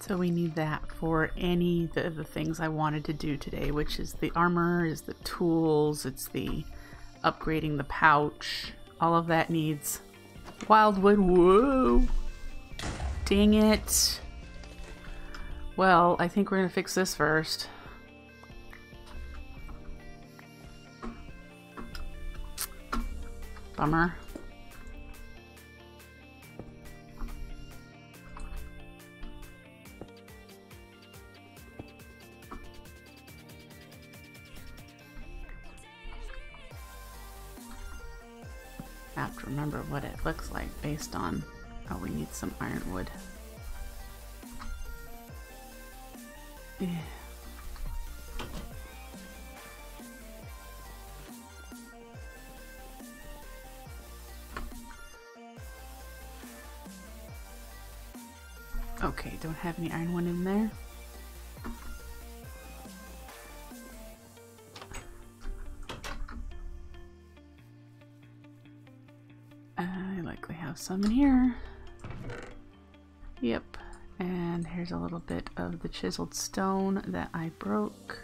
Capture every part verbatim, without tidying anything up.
So we need that for any of the, the things I wanted to do today, which is the armor, is the tools, it's the upgrading the pouch. All of that needs Wildwood. Whoa! Dang it! Well, I think we're gonna fix this first. Bummer. I have to remember what it looks like based on... Oh, we need some ironwood. Yeah. Okay, don't have any iron one in there. I likely have some in here. Yep, and here's a little bit of the chiseled stone that I broke.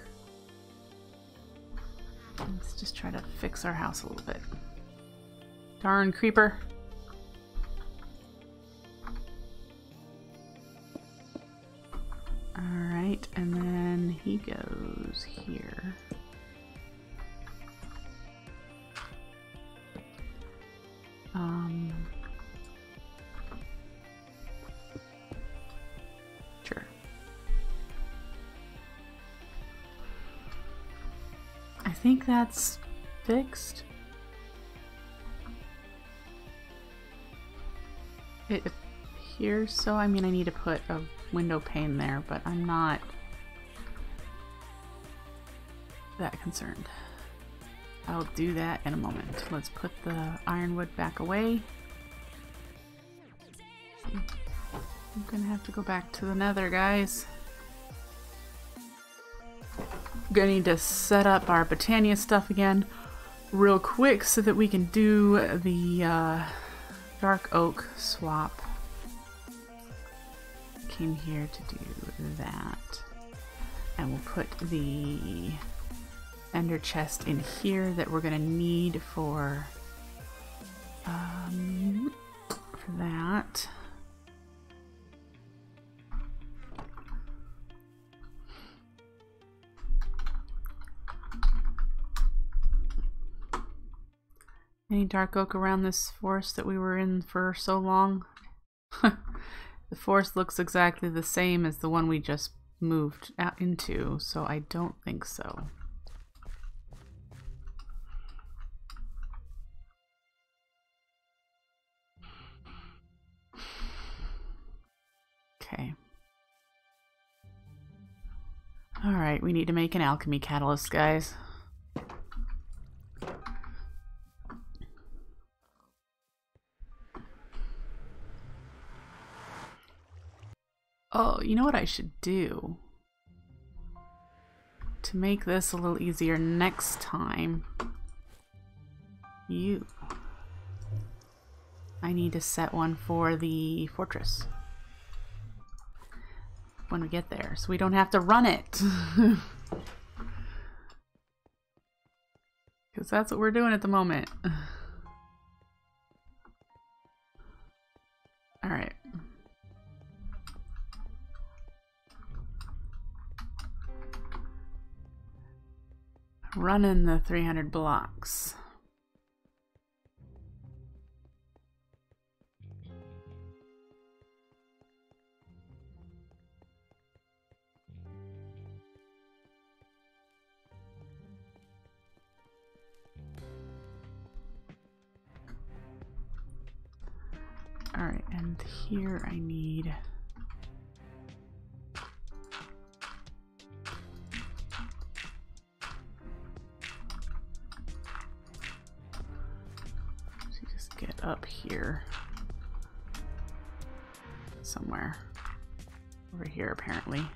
Let's just try to fix our house a little bit. Darn creeper. Alright, and then he goes here. Um... I think that's fixed. It appears so. I mean, I need to put a window pane there, but I'm not that concerned. I'll do that in a moment. Let's put the ironwood back away. I'm gonna have to go back to the nether, guys. Gonna need to set up our Botania stuff again real quick so that we can do the uh, dark oak swap. Came here to do that, and we'll put the ender chest in here that we're gonna need for um, for that. Any dark oak around this forest that we were in for so long? The forest looks exactly the same as the one we just moved out into, so I don't think so. Okay. Alright, we need to make an alchemy catalyst, guys. Oh, you know what I should do? To make this a little easier next time, you. I need to set one for the fortress when we get there, so we don't have to run it. Because that's what we're doing at the moment. All right. Running the three hundred blocks. All right, and here I need up here somewhere, over here apparently.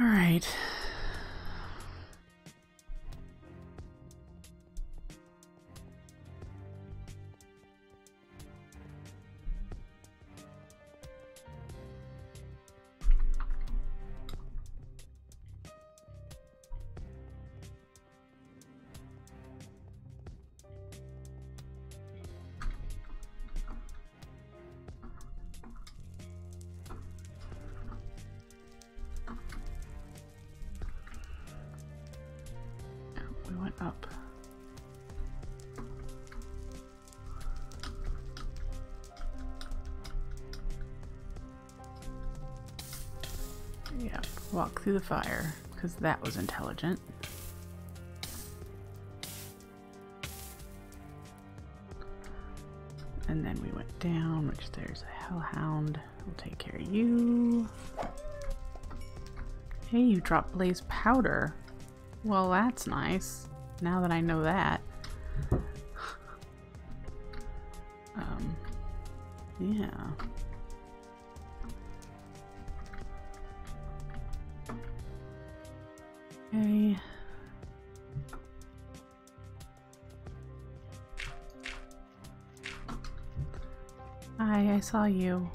All right. I up? Yeah, walk through the fire, because that was intelligent. And then we went down, which there's a hellhound. We'll take care of you. Hey, you dropped blaze powder. Well, that's nice. Now that I know that. um, yeah. Okay. Hi, I saw you.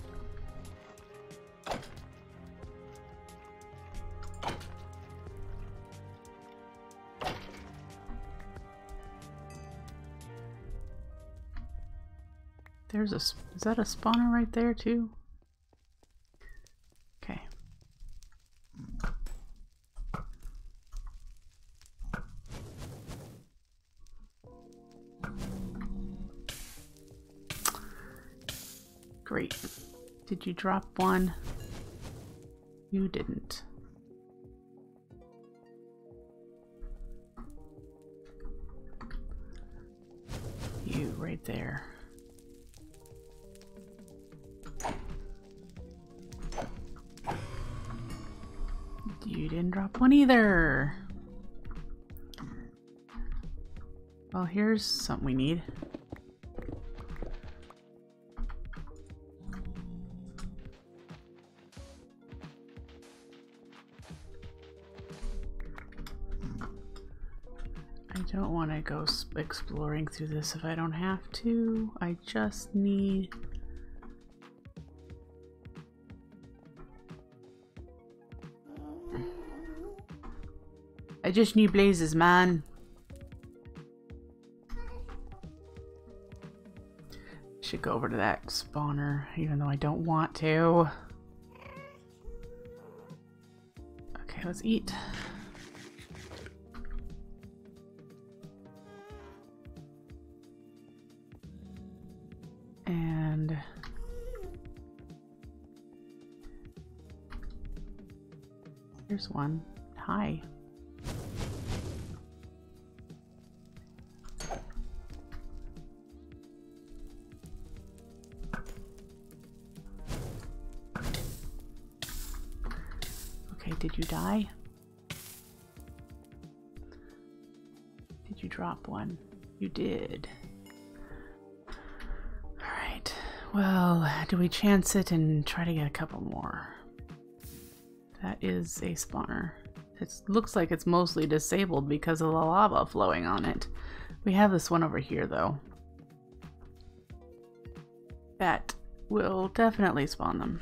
There's a, is that a spawner right there too? Okay. Great. Did you drop one? You didn't. You right there. You didn't drop one either. Well, here's something we need. I don't want to go exploring through this if I don't have to. I just need... I just need blazes, man. Should go over to that spawner, even though I don't want to. Okay, let's eat. And... here's one. Hi. Did you die? Did you drop one? You did. Alright. Well, do we chance it and try to get a couple more? That is a spawner. It looks like it's mostly disabled because of the lava flowing on it. We have this one over here, though. That will definitely spawn them.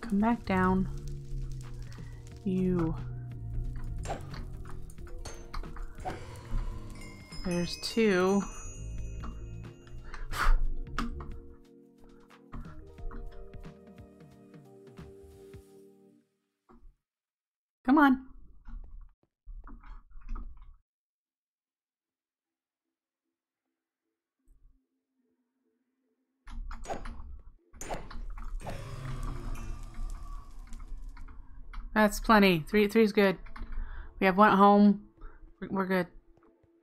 Come back down. You. There's two. Come on. That's plenty. Three, three's good. We have one at home. We're good.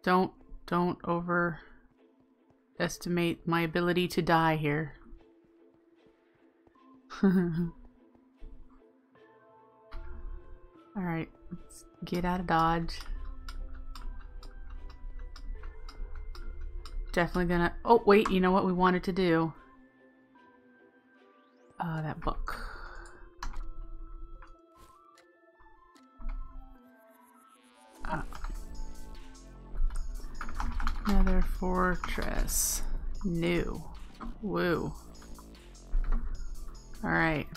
Don't, don't overestimate my ability to die here. Alright, let's get out of dodge. Definitely gonna... oh, wait, you know what we wanted to do? Uh, that book. Another fortress. New. Woo. Alright.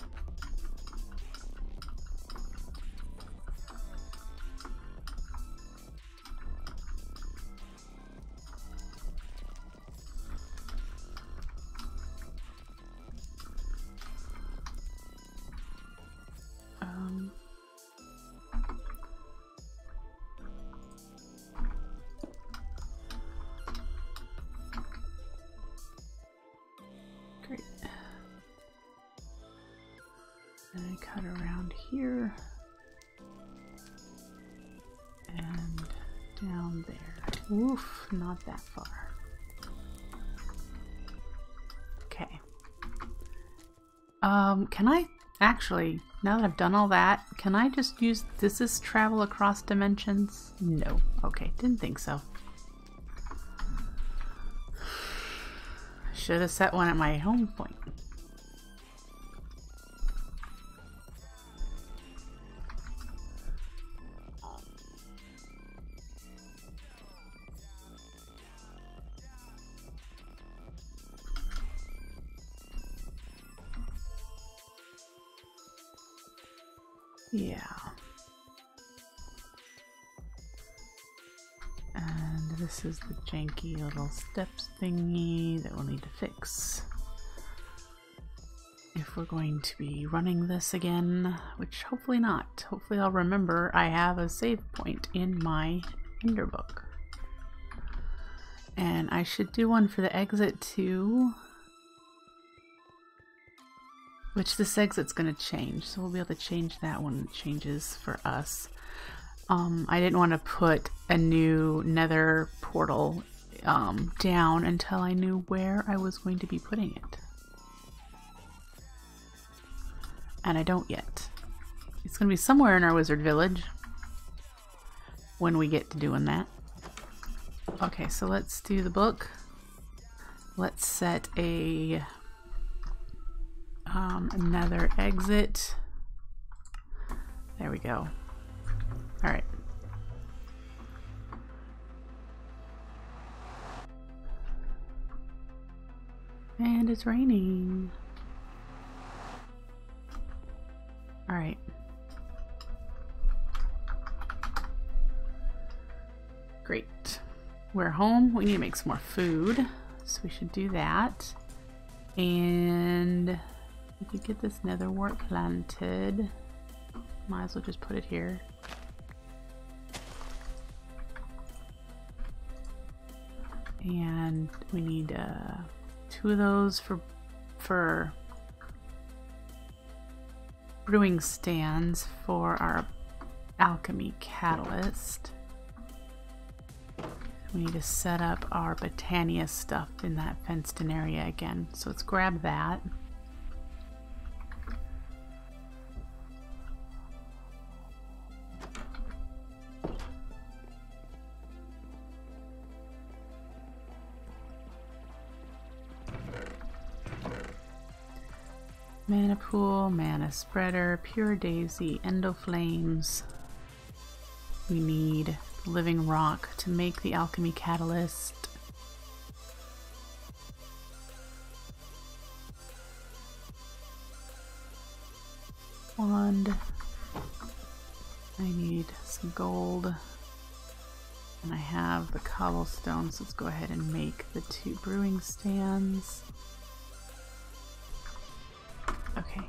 I cut around here and down there. Oof, not that far. Okay. Um, can I actually, now that I've done all that, can I just use, does this travel across dimensions? No. Okay, didn't think so. Should have set one at my home point. Yeah. And this is the janky little steps thingy that we'll need to fix if we're going to be running this again, which hopefully not. Hopefully I'll remember I have a save point in my Ender book. And I should do one for the exit too, which this exit's going to change, so we'll be able to change that when it changes for us. Um, I didn't want to put a new nether portal um, down until I knew where I was going to be putting it. And I don't yet. It's going to be somewhere in our wizard village when we get to doing that. Okay, so let's do the book. Let's set a... Um, another exit. There we go. All right. And it's raining. All right. Great. We're home. We need to make some more food. So we should do that. And... if we get this nether wart planted, might as well just put it here. And we need uh, two of those for for brewing stands for our alchemy catalyst. We need to set up our Botania stuff in that fenced-in area again. So let's grab that. Manapool, Mana Spreader, Pure Daisy, Endoflames. We need Living Rock to make the Alchemy Catalyst. Wand. I need some gold. And I have the cobblestone, so let's go ahead and make the two brewing stands. Okay.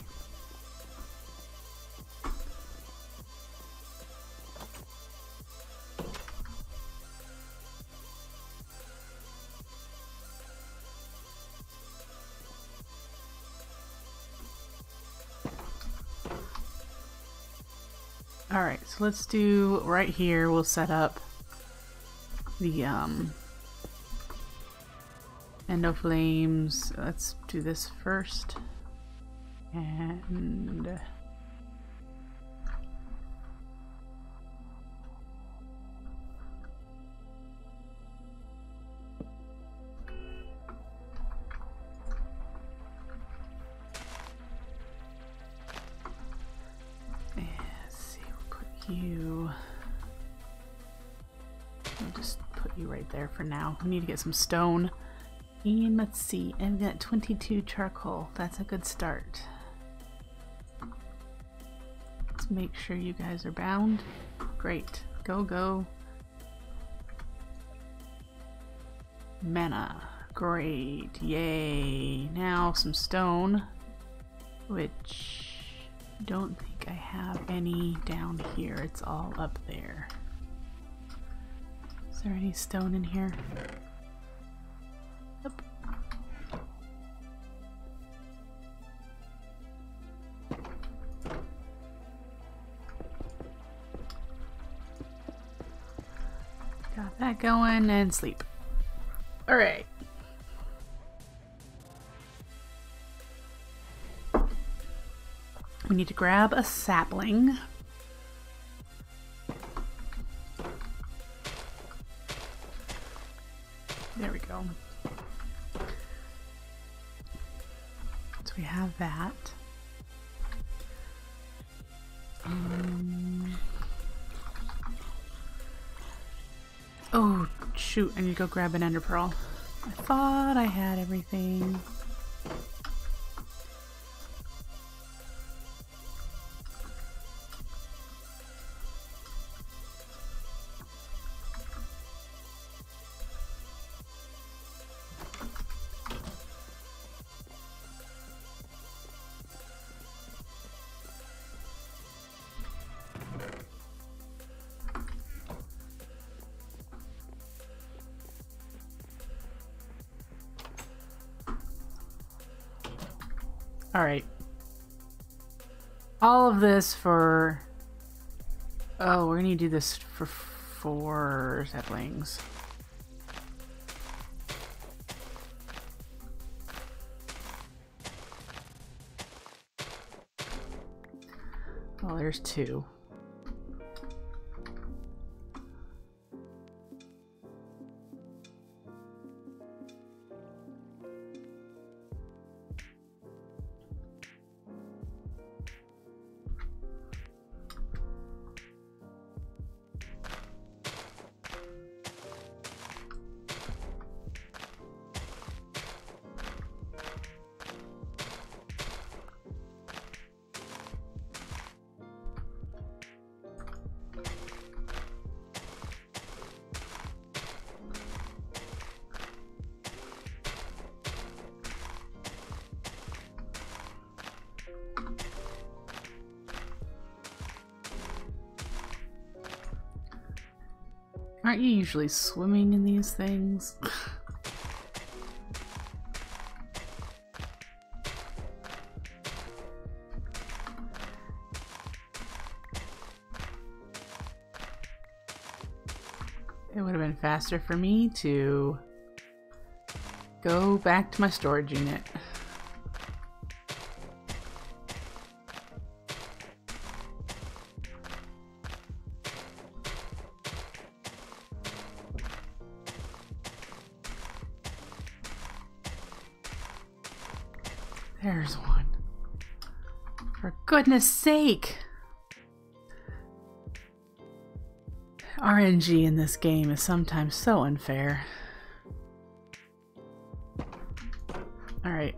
All right, so let's do right here. We'll set up the um, Endoflames. Let's do this first. And let's see, we'll put you, we'll just put you right there for now. We need to get some stone. And let's see, I've got twenty-two charcoal. That's a good start. Make sure you guys are bound. Great. Go, go. Mana. Great. Yay. Now some stone, which I don't think I have any down here. It's all up there. Is there any stone in here? Nope. that going and sleep. Alright. We need to grab a sapling. There we go. So we have that. Um, oh, shoot. I need to go grab an ender pearl. I thought I had everything. Alright. All of this for... Oh, we're gonna do this for four saplings. Well, there's two. Aren't you usually swimming in these things? It would have been faster for me to go back to my storage unit. There's one. For goodness sake! R N G in this game is sometimes so unfair. Alright.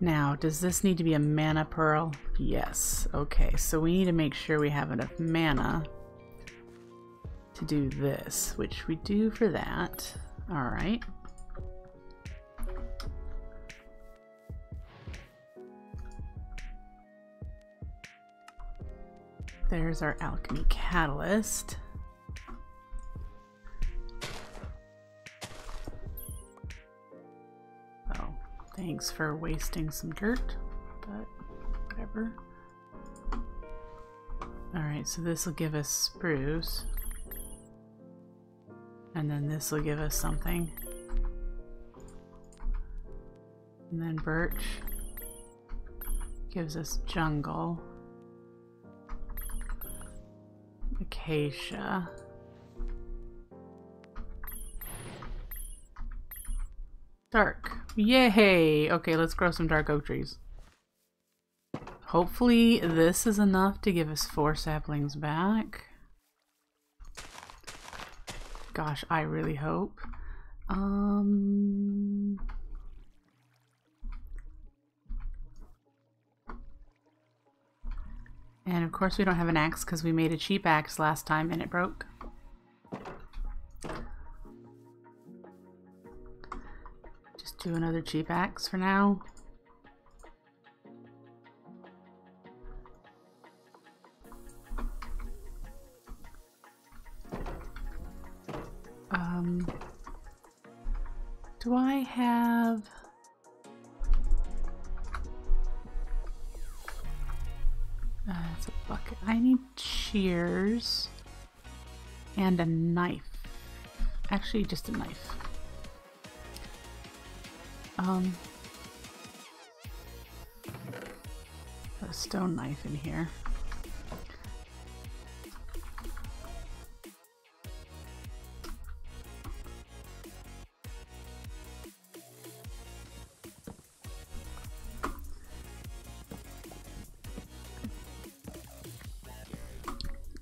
Now, does this need to be a mana pearl? Yes. Okay, so we need to make sure we have enough mana to do this, which we do for that. All right. There's our Alchemy Catalyst. Oh, thanks for wasting some dirt, but whatever. All right, so this will give us spruce. And then this will give us something. And then birch gives us jungle. Acacia. Dark. Yay! Okay, let's grow some dark oak trees. Hopefully this is enough to give us four saplings back. Gosh, I really hope. Um, and of course we don't have an axe because we made a cheap axe last time and it broke. Just do another cheap axe for now. Um, do I have... I need shears and a knife. Actually, just a knife. Um, put a stone knife in here.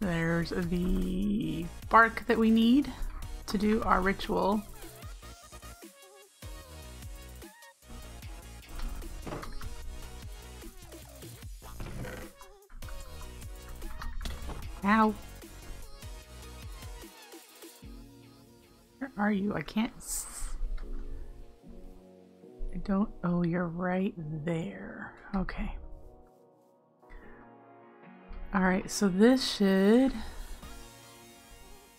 There's the bark that we need to do our ritual. Ow. Where are you? I can't s- I don't- oh, you're right there. Okay. Alright, so this should...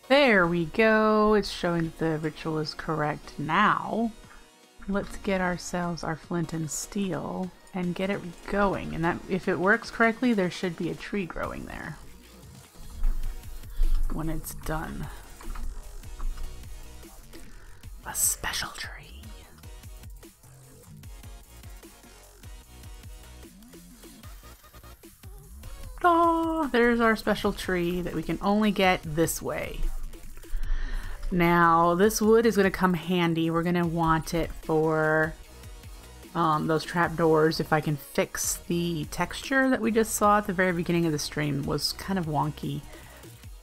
There we go! It's showing that the ritual is correct now. Let's get ourselves our flint and steel and get it going. And that, if it works correctly, there should be a tree growing there when it's done. A special tree. Oh, there's our special tree that we can only get this way. Now, this wood is going to come handy. We're going to want it for um, those trapdoors. If I can fix the texture that we just saw at the very beginning of the stream, was kind of wonky.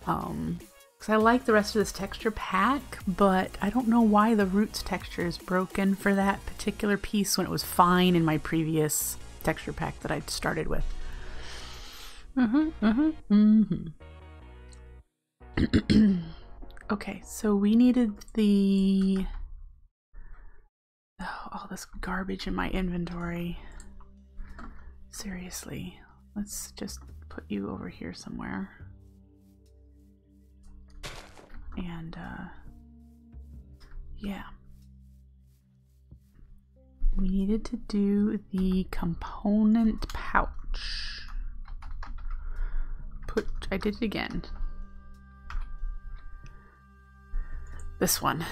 Um, because I like the rest of this texture pack, but I don't know why the roots texture is broken for that particular piece when it was fine in my previous texture pack that I started with. Mm-hmm, mm-hmm, mm-hmm. Okay, so we needed the... Oh, all this garbage in my inventory. Seriously. Let's just put you over here somewhere. And, uh... yeah. We needed to do the component pouch. Put, I did it again. This one.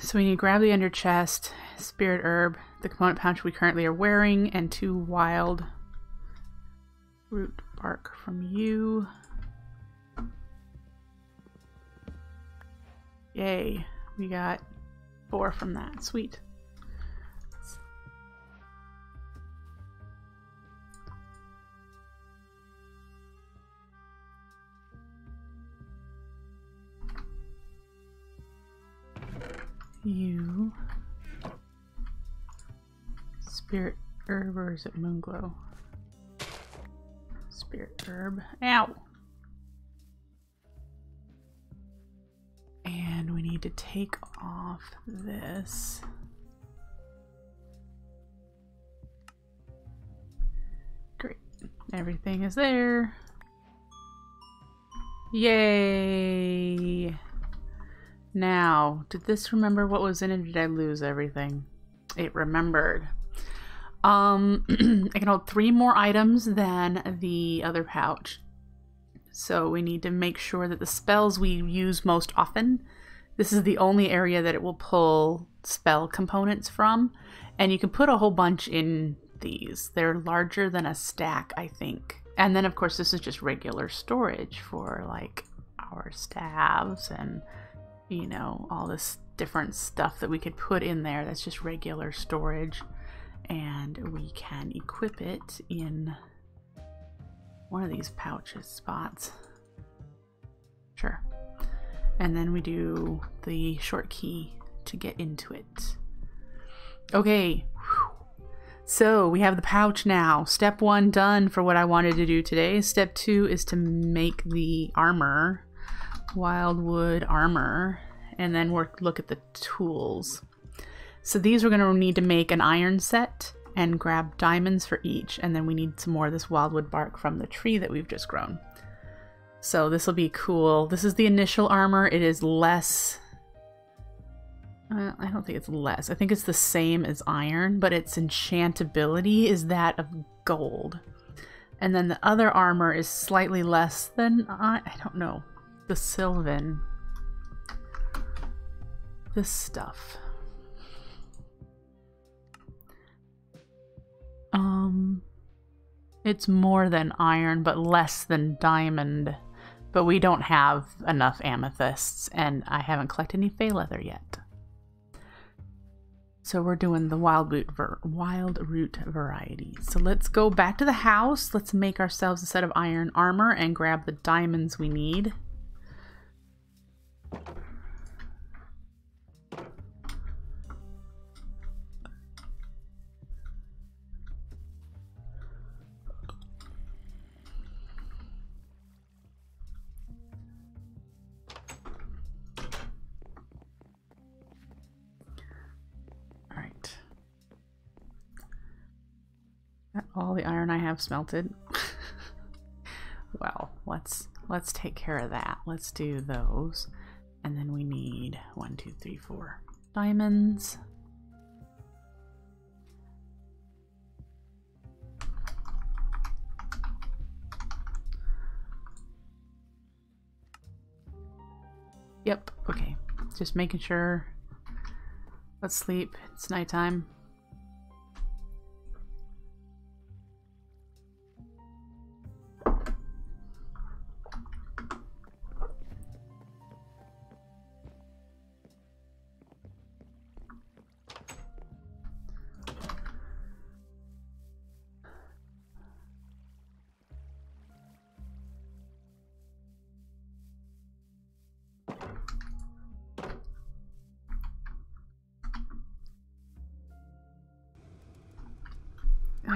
So we need to grab the under chest, spirit herb, the component pouch we currently are wearing, and two wild root bark from you. Yay, we got four from that. Sweet. You spirit herb, or is it moonglow? Spirit herb. Ow! And we need to take off this. Great. Everything is there. Yay! Now, did this remember what was in it, or did I lose everything? It remembered. Um, I can hold three more items than the other pouch. So we need to make sure that the spells we use most often, this is the only area that it will pull spell components from. And you can put a whole bunch in these. They're larger than a stack, I think. And then, of course, this is just regular storage for, like, our staves and... you know, all this different stuff that we could put in there. That's just regular storage, and we can equip it in one of these pouches spots. Sure. And then we do the short key to get into it. Okay. Whew. So we have the pouch now. Step one done for what I wanted to do today. Step two is to make the armor. Wildwood armor, and then we'll look at the tools. So these we're going to need to make an iron set and grab diamonds for each, and then we need some more of this wildwood bark from the tree that we've just grown. So this will be cool. This is the initial armor. It is less... Uh, I don't think it's less. I think it's the same as iron, but its enchantability is that of gold. And then the other armor is slightly less than, I, I don't know, the Sylvan. This stuff. Um, it's more than iron, but less than diamond. But we don't have enough amethysts, and I haven't collected any fey leather yet. So we're doing the wild root, ver wild root variety. So let's go back to the house. Let's make ourselves a set of iron armor and grab the diamonds we need. All the iron I have smelted. Well, let's let's take care of that. Let's do those, and then we need one, two, three, four diamonds. Yep. Okay. Just making sure. Let's sleep. It's nighttime.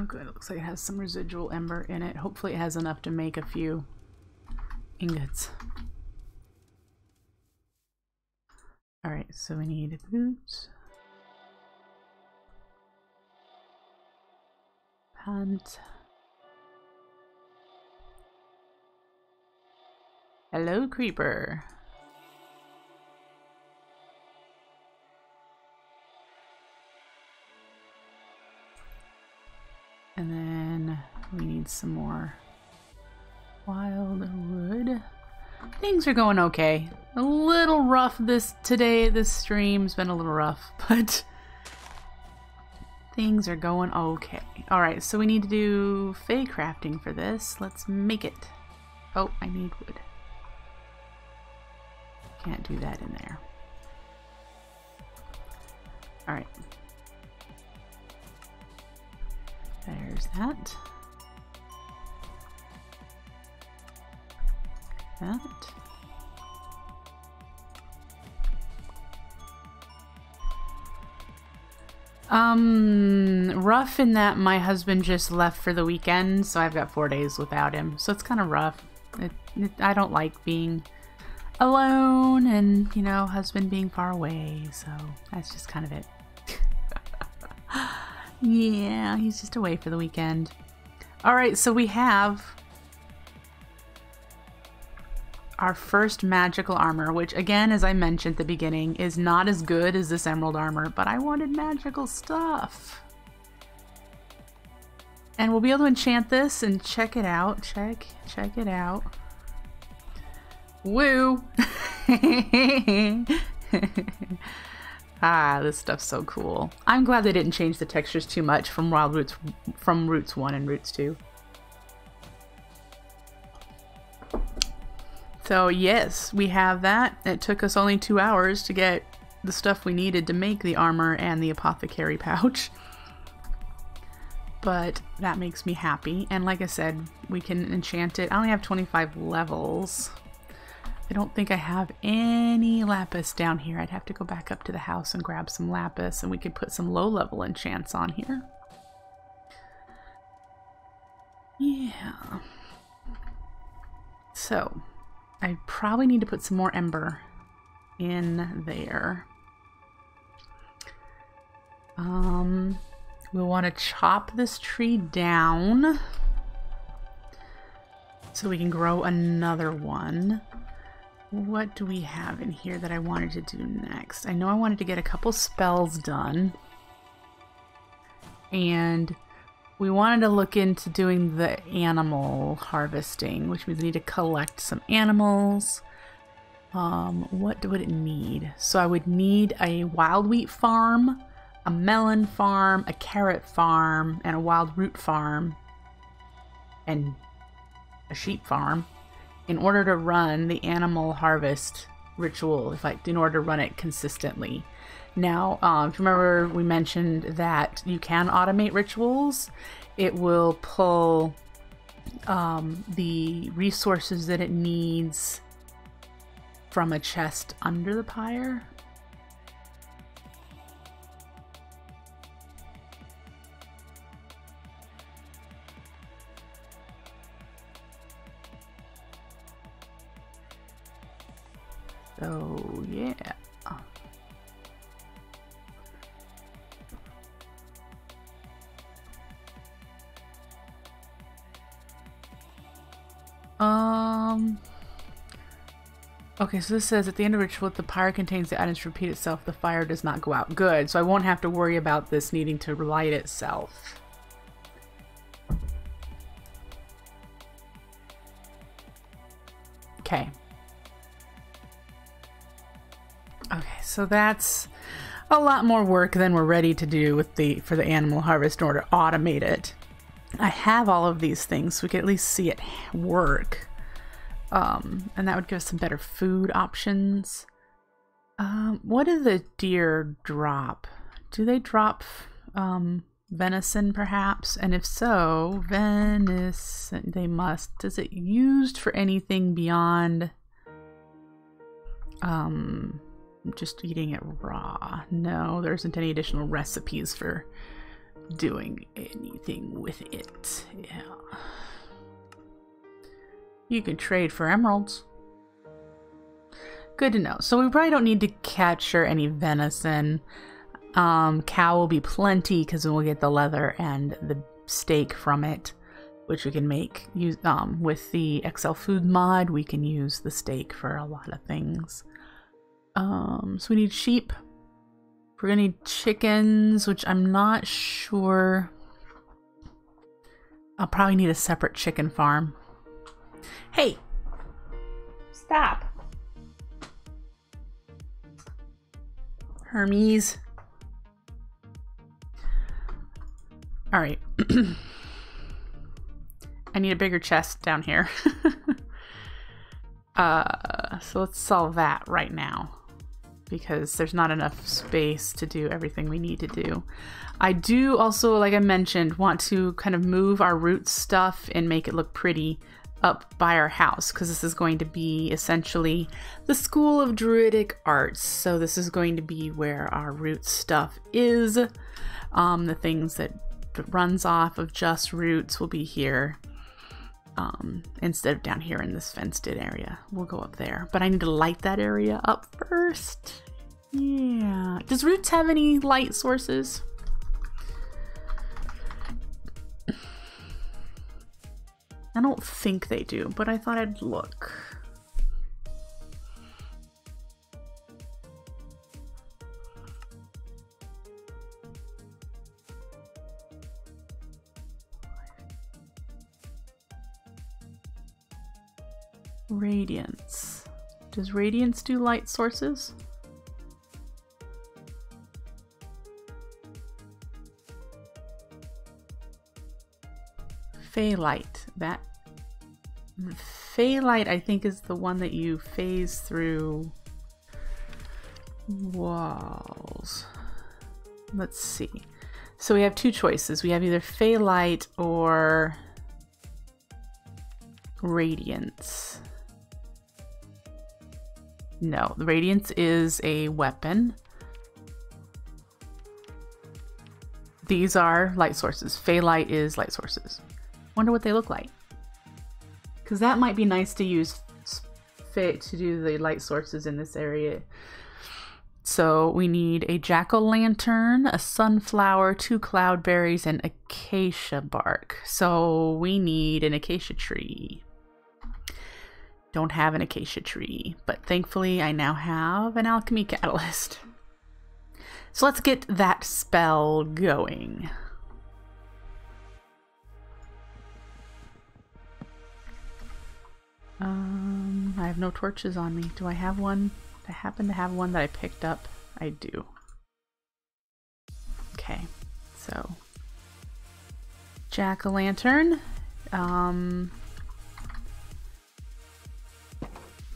Good. It looks like it has some residual ember in it. Hopefully it has enough to make a few ingots. Alright, so we need boots, pants. Hello, creeper. And then we need some more wildwood. Things are going okay. A little rough this today. This stream's been a little rough, but things are going okay. All right, so we need to do fey crafting for this. Let's make it. Oh, I need wood. Can't do that in there. All right. There's that. That. Um, rough in that my husband just left for the weekend, so I've got four days without him. So it's kind of rough. It, it, I don't like being alone and, you know, husband being far away. So that's just kind of it. Yeah, he's just away for the weekend. Alright, so we have our first magical armor, which again, as I mentioned at the beginning, is not as good as this emerald armor, but I wanted magical stuff. And we'll be able to enchant this and check it out. Check, check it out. Woo! Ah, this stuff's so cool. I'm glad they didn't change the textures too much from Wild Roots, from Roots one and Roots two. So yes, we have that. It took us only two hours to get the stuff we needed to make the armor and the apothecary pouch. But that makes me happy. And like I said, we can enchant it. I only have twenty-five levels. I don't think I have any lapis down here. I'd have to go back up to the house and grab some lapis, and we could put some low-level enchants on here. Yeah. So, I probably need to put some more ember in there. Um, we'll want to chop this tree down so we can grow another one. What do we have in here that I wanted to do next? I know I wanted to get a couple spells done. And We wanted to look into doing the animal harvesting, which means we need to collect some animals. Um, what would it need? So I would need a wild wheat farm, a melon farm, a carrot farm, and a wild root farm, and a sheep farm in order to run the animal harvest ritual, if I, in order to run it consistently. Now, um, if you remember, we mentioned that you can automate rituals. It will pull um, the resources that it needs from a chest under the pyre. So, yeah. Um, okay, so this says at the end of ritual, if the pyre contains the items to repeat itself, the fire does not go out. Good, so I won't have to worry about this needing to relight itself. Okay. Okay, so that's a lot more work than we're ready to do with the for the animal harvest in order to automate it. I have all of these things, so we could at least see it work. Um, and that would give us some better food options. Um, what do the deer drop? Do they drop um, venison, perhaps? And if so, venison, they must. Is it used for anything beyond um, just eating it raw? No, there isn't any additional recipes for doing anything with it. Yeah, you can trade for emeralds. Good to know. So we probably don't need to capture any venison. Um, cow will be plenty because we'll get the leather and the steak from it, which we can make use um, with the X L food mod. We can use the steak for a lot of things. Um, so we need sheep. We're gonna need chickens, which I'm not sure. I'll probably need a separate chicken farm. Hey! Stop! Hermes. Alright. I need a bigger chest down here. uh, so let's solve that right now, because there's not enough space to do everything we need to do. I do also, like I mentioned, want to kind of move our root stuff and make it look pretty up by our house, because this is going to be essentially the School of Druidic Arts. So this is going to be where our root stuff is. Um, the things that runs off of just roots will be here. Um, instead of down here in this fenced-in area. We'll go up there, but I need to light that area up first. Yeah. Does roots have any light sources? I don't think they do, but I thought I'd look. Radiance. Does Radiance do light sources? Phaelight. That Phaelight, I think, is the one that you phase through walls. Let's see. So we have two choices. We have either Phaelight or Radiance. No, the Radiance is a weapon. These are light sources. Phaelight is light sources. Wonder what they look like. Because that might be nice to use fit to do the light sources in this area. So we need a jack-o'-lantern, a sunflower, two cloudberries, and acacia bark. So we need an acacia tree. Don't have an acacia tree, but thankfully I now have an alchemy catalyst. So let's get that spell going. Um, I have no torches on me. Do I have one? I happen to have one that I picked up. I do. Okay, so jack-o'-lantern. Um,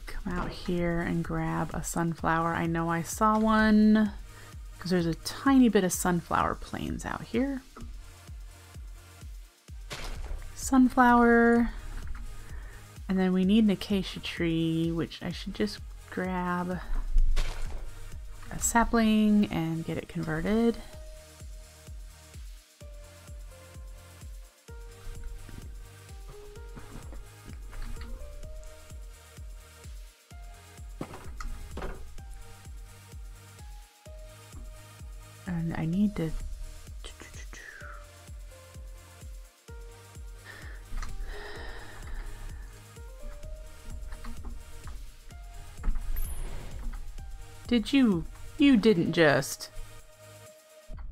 come out here and grab a sunflower. I know I saw one because there's a tiny bit of sunflower planes out here. Sunflower. And then we need an acacia tree, which I should just grab a sapling and get it converted. And I need to... Did you? You didn't just.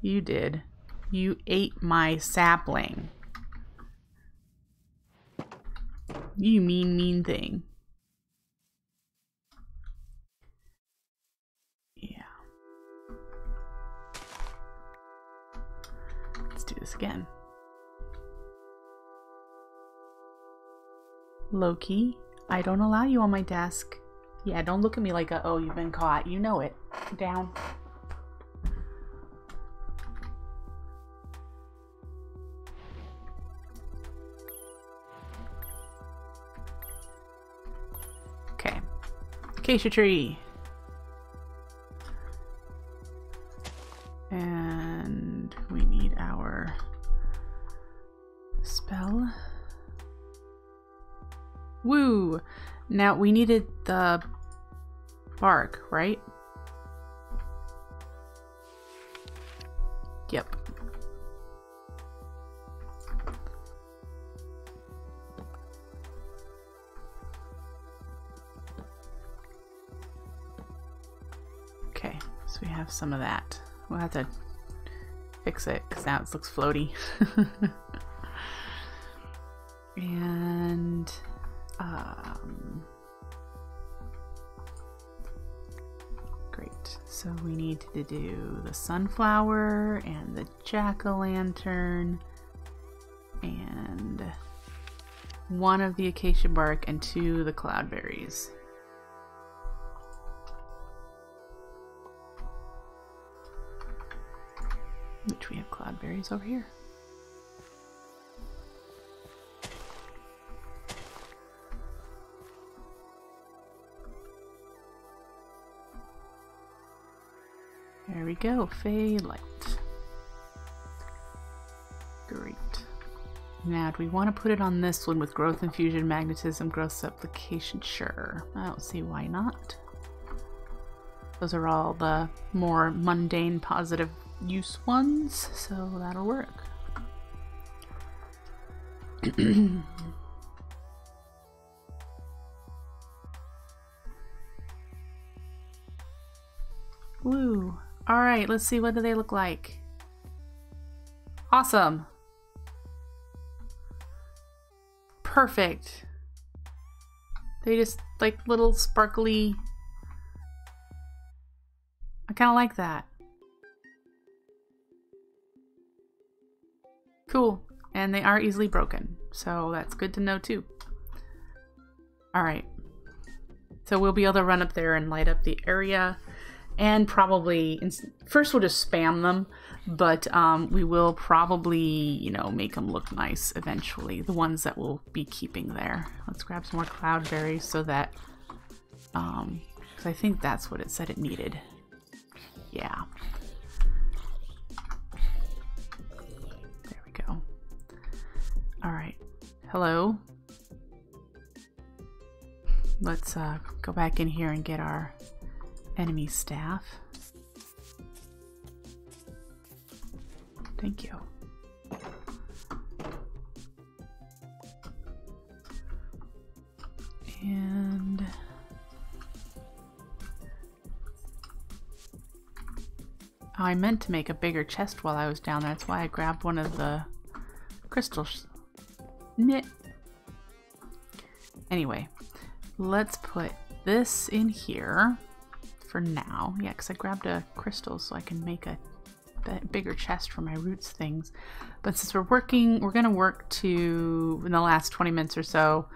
You did. You ate my sapling. You mean, mean thing. Yeah. Let's do this again. Loki, I don't allow you on my desk. Yeah, don't look at me like, a, oh, you've been caught. You know it. Down. Okay. Acacia tree. And we need our spell. Woo! Now, we needed the bark, right? Yep. Okay, so we have some of that. We'll have to fix it because now it looks floaty. And... Um, great, so we need to do the sunflower and the jack-o'-lantern and one of the acacia bark and two of the cloudberries. Which we have cloudberries over here. There we go, Phaelight. Great. Now, do we want to put it on this one with growth infusion, magnetism, growth supplication? Sure. I don't see why not. Those are all the more mundane positive use ones, so that'll work. Woo. All right, let's see, what do they look like? Awesome. Perfect. They just like little sparkly. I kind of like that. Cool. And they are easily broken, so that's good to know too. All right. So we'll be able to run up there and light up the area. And probably, first we'll just spam them, but um, we will probably, you know, make them look nice eventually. The ones that we'll be keeping there. Let's grab some more cloudberries so that, um, because I think that's what it said it needed. Yeah. There we go. All right. Hello. Let's uh, go back in here and get our... enemy staff. Thank you. And I meant to make a bigger chest while I was down there. That's why I grabbed one of the crystals. Knit. Anyway, Let's put this in here for now. Yeah, because I grabbed a crystal so I can make a bigger chest for my roots things. But since we're working, we're going to work to, in the last twenty minutes or so,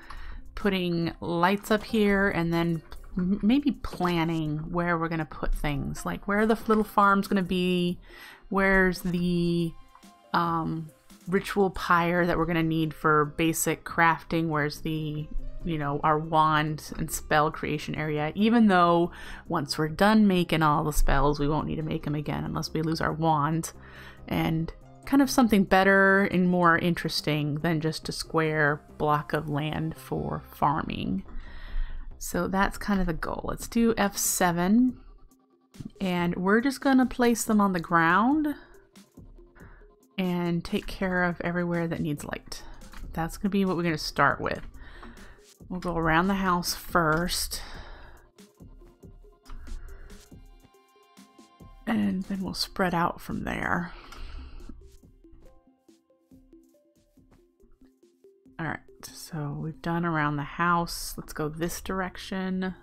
putting lights up here and then maybe planning where we're going to put things. Like where the little farm's going to be, where's the um, ritual pyre that we're going to need for basic crafting, where's the, you know, our wand and spell creation area, even though once we're done making all the spells, we won't need to make them again unless we lose our wand. And kind of something better and more interesting than just a square block of land for farming. So that's kind of the goal. Let's do F seven, and we're just gonna place them on the ground and take care of everywhere that needs light. That's gonna be what we're gonna start with. We'll go around the house first, and then we'll spread out from there. All right, so we've done around the house. Let's go this direction.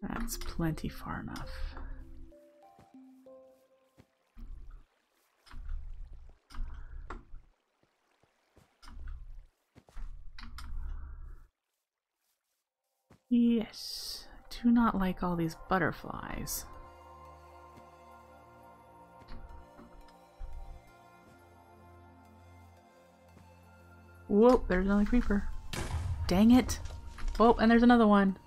That's plenty far enough. Yes, I do not like all these butterflies. Whoa, there's another creeper. Dang it. Oh, and there's another one.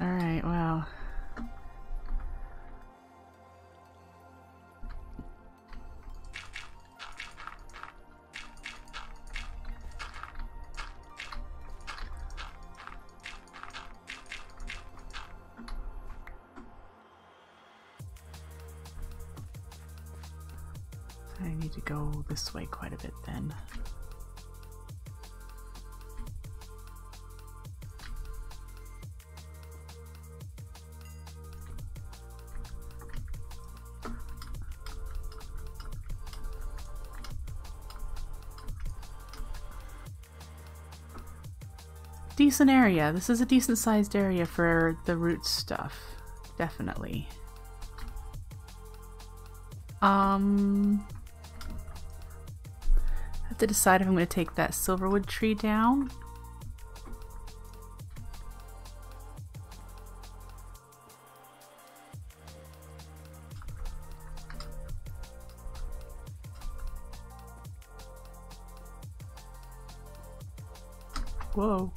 Alright, well. I need to go this way quite a bit then. Decent area. This is a decent sized area for the root stuff, definitely. Um, I have to decide if I'm going to take that silverwood tree down. Whoa.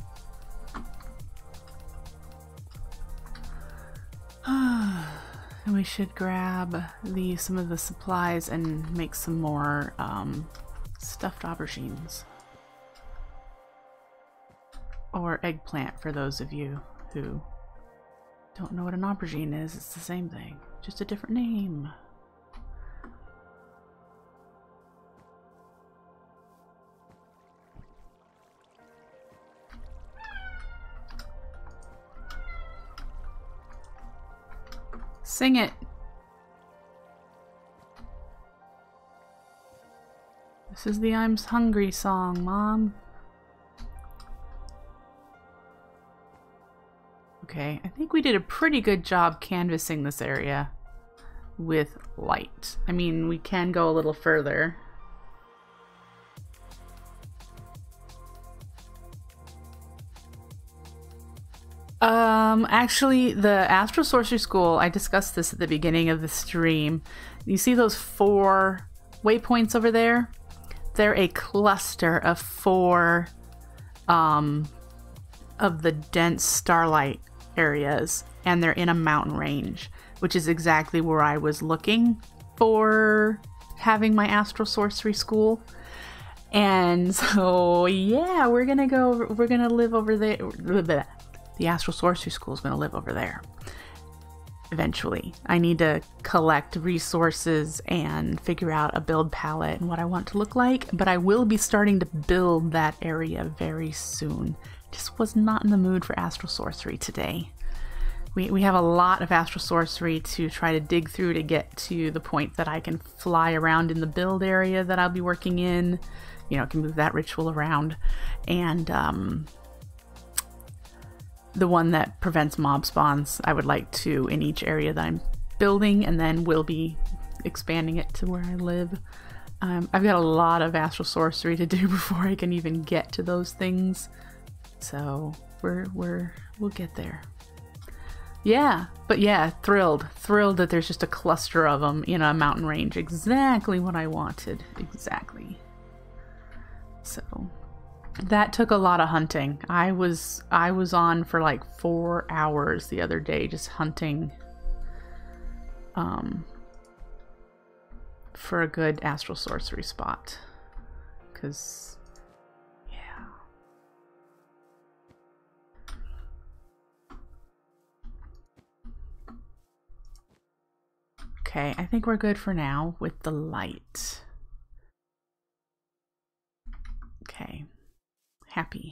We should grab the some of the supplies and make some more um, stuffed aubergines or eggplant for those of you who don't know what an aubergine is. It's the same thing, just a different name. Sing it. This is the I'm hungry song, Mom. Okay, I think we did a pretty good job canvassing this area with light. I mean, we can go a little further. Um, actually, the Astral Sorcery School, I discussed this at the beginning of the stream. You see those four waypoints over there? They're a cluster of four um, of the dense starlight areas, and they're in a mountain range, which is exactly where I was looking for having my Astral Sorcery School. And so, yeah, we're gonna go, we're gonna live over there. The Astral Sorcery School is going to live over there. eventually. I need to collect resources and figure out a build palette and what I want to look like, but I will be starting to build that area very soon. Just was not in the mood for Astral Sorcery today. We, we have a lot of Astral Sorcery to try to dig through to get to the point that I can fly around in the build area that I'll be working in. You know, I can move that ritual around. And um, the one that prevents mob spawns, I would like to in each area that I'm building, and then we'll be expanding it to where I live. Um, I've got a lot of Astral Sorcery to do before I can even get to those things. So we're, we're, we'll get there. Yeah, but yeah, thrilled. Thrilled that there's just a cluster of them in a mountain range. Exactly what I wanted. Exactly. So that took a lot of hunting. I was, I was on for like four hours the other day just hunting um, for a good Astral Sorcery spot. 'Cause okay, I think we're good for now with the light. Okay, happy.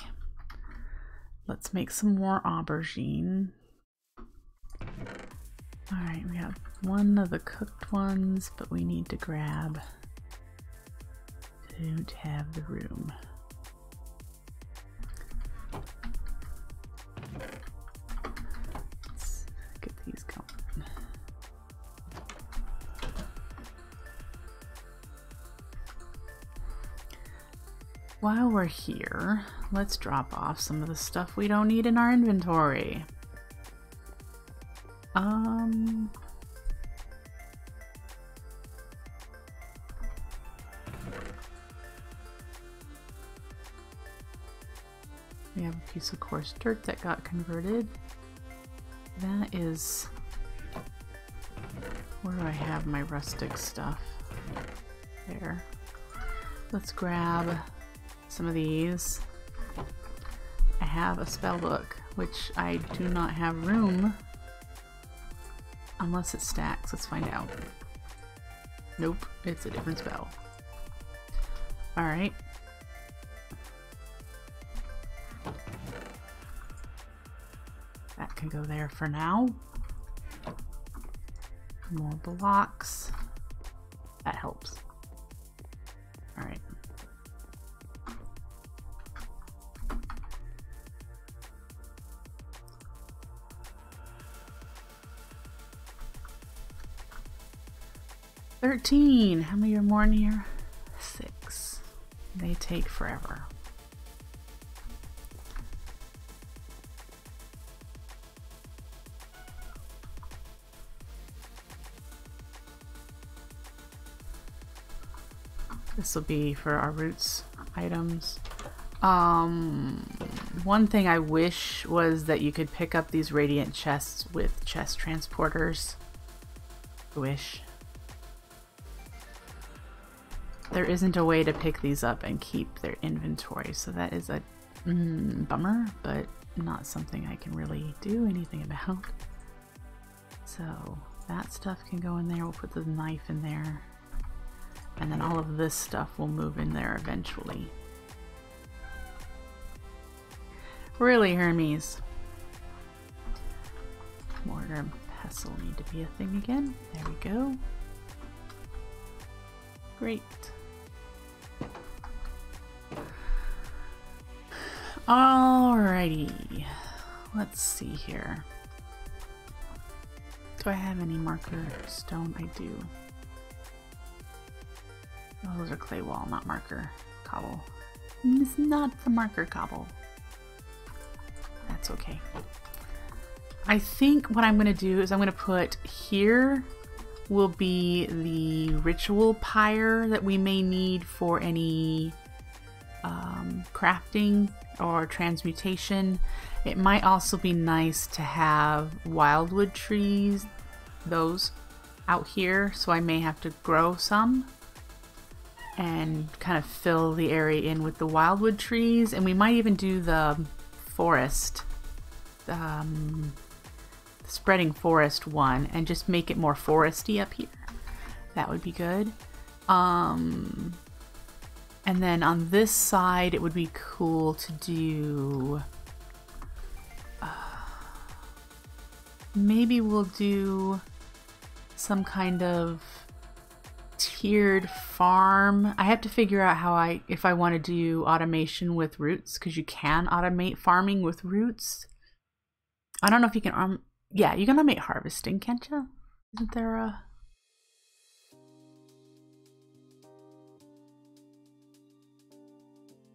Let's make some more aubergine. All right, we have one of the cooked ones, but we need to grab two to have the room. Let's get these going. While we're here, let's drop off some of the stuff we don't need in our inventory. Um, we have a piece of coarse dirt that got converted. That is, where do I have my rustic stuff? There. Let's grab some of these. I have a spell book, which I do not have room unless it stacks. Let's find out. Nope, it's a different spell. All right. That can go there for now. More blocks. That helps. All right. thirteen. How many are more in here? Six. They take forever. This will be for our roots items. Um, one thing I wish was that you could pick up these radiant chests with chest transporters. I wish. There isn't a way to pick these up and keep their inventory, so that is a mm, bummer, but not something I can really do anything about. So that stuff can go in there. We'll put the knife in there, and then all of this stuff will move in there eventually. Really, Hermes. Mortar and pestle need to be a thing again. There we go. Great. Alrighty, let's see here. Do I have any marker stone? I do. Oh, those are clay wall, not marker cobble. It's not the marker cobble. That's okay. I think what I'm gonna do is I'm gonna put here will be the ritual pyre that we may need for any um, crafting or transmutation. It might also be nice to have wildwood trees, those out here, so I may have to grow some and kind of fill the area in with the wildwood trees. And we might even do the forest, um, spreading forest one and just make it more foresty up here. That would be good. Um, and then on this side, it would be cool to do... Uh, maybe we'll do some kind of tiered farm. I have to figure out how I, if I want to do automation with roots, because you can automate farming with roots. I don't know if you can arm, yeah, you can automate harvesting, can't you? Isn't there a...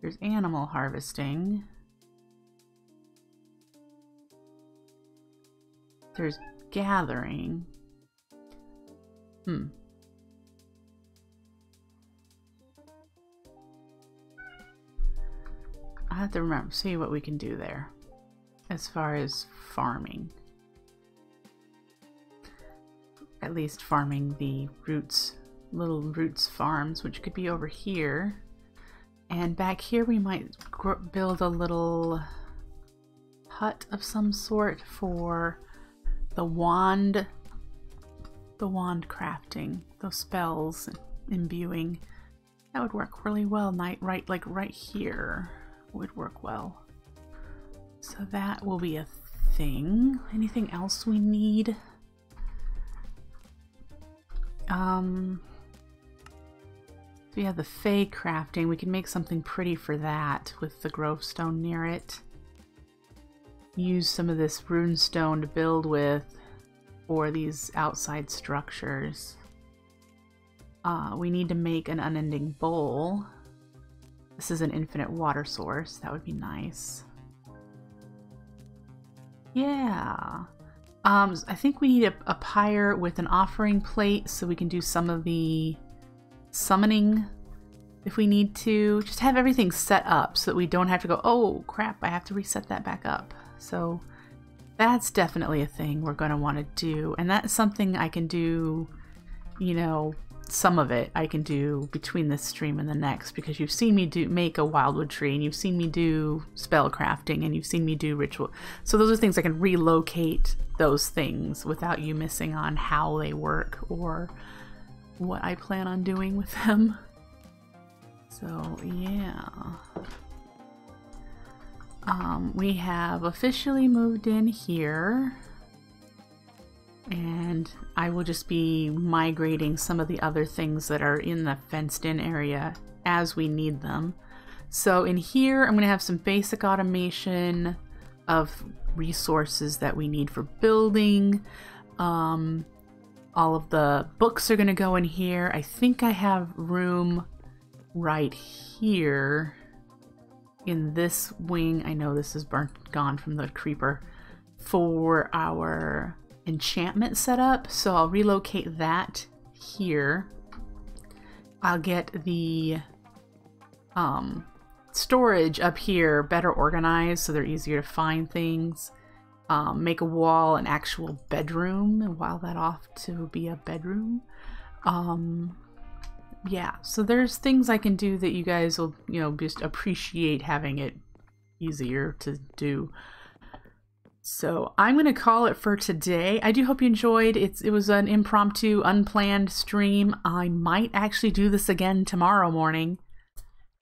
There's animal harvesting. There's gathering. Hmm. I have to remember, see what we can do there as far as farming. At least farming the roots, little roots farms, which could be over here. And back here we might build a little hut of some sort for the wand, the wand crafting, those spells imbuing. That would work really well, night right like right here would work well. So that will be a thing. Anything else we need? Um We have the Fae crafting. We can make something pretty for that with the grove stone near it. Use some of this rune stone to build with for these outside structures. Uh, we need to make an unending bowl. This is an infinite water source. That would be nice. Yeah. Um, I think we need a, a pyre with an offering plate so we can do some of the summoning if we need to. Just have everything set up so that we don't have to go, oh crap, I have to reset that back up. So that's definitely a thing we're going to want to do, and that's something I can do, you know, some of it I can do between this stream and the next, because you've seen me do make a wildwood tree, and you've seen me do spell crafting, and you've seen me do ritual. So those are things I can relocate those things without you missing on how they work or what I plan on doing with them. So yeah. Um, we have officially moved in here, and I will just be migrating some of the other things that are in the fenced in area as we need them. So in here I'm gonna have some basic automation of resources that we need for building. Um, All of the books are going to go in here. I think I have room right here in this wing. I know this is burnt, gone from the creeper, for our enchantment setup. So I'll relocate that here. I'll get the um, storage up here better organized so they're easier to find things. Um, make a wall an actual bedroom and wall that off to be a bedroom. Um, yeah, so there's things I can do that you guys will, you know, just appreciate having it easier to do. So I'm going to call it for today. I do hope you enjoyed. It's, it was an impromptu, unplanned stream. I might actually do this again tomorrow morning.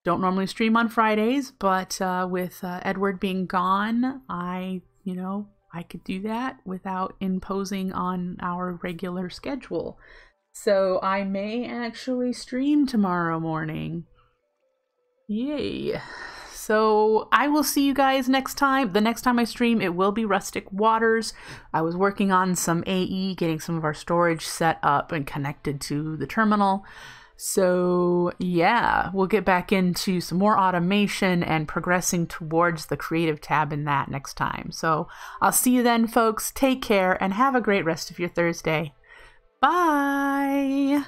Don't normally stream on Fridays, but uh, with uh, Edward being gone, I, you know, I could do that without imposing on our regular schedule. So I may actually stream tomorrow morning. Yay. So I will see you guys next time. The next time I stream, it will be Rustic Waters. I was working on some A E, getting some of our storage set up and connected to the terminal. So yeah, we'll get back into some more automation and progressing towards the creative tab in that next time. So I'll see you then, folks. Take care and have a great rest of your Thursday. Bye.